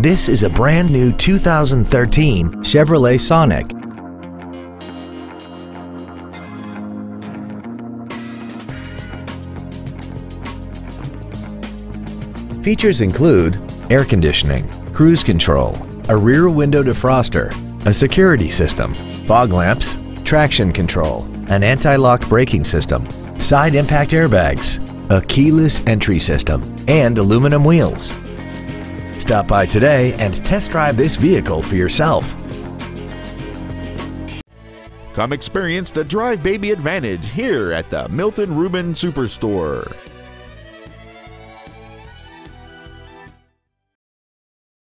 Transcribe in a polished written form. This is a brand new 2013 Chevrolet Sonic. Features include air conditioning, cruise control, a rear window defroster, a security system, fog lamps, traction control, an anti-lock braking system, side impact airbags, a keyless entry system, and aluminum wheels. Stop by today and test drive this vehicle for yourself. Come experience the Drive Baby Advantage here at the Milton Ruben Superstore.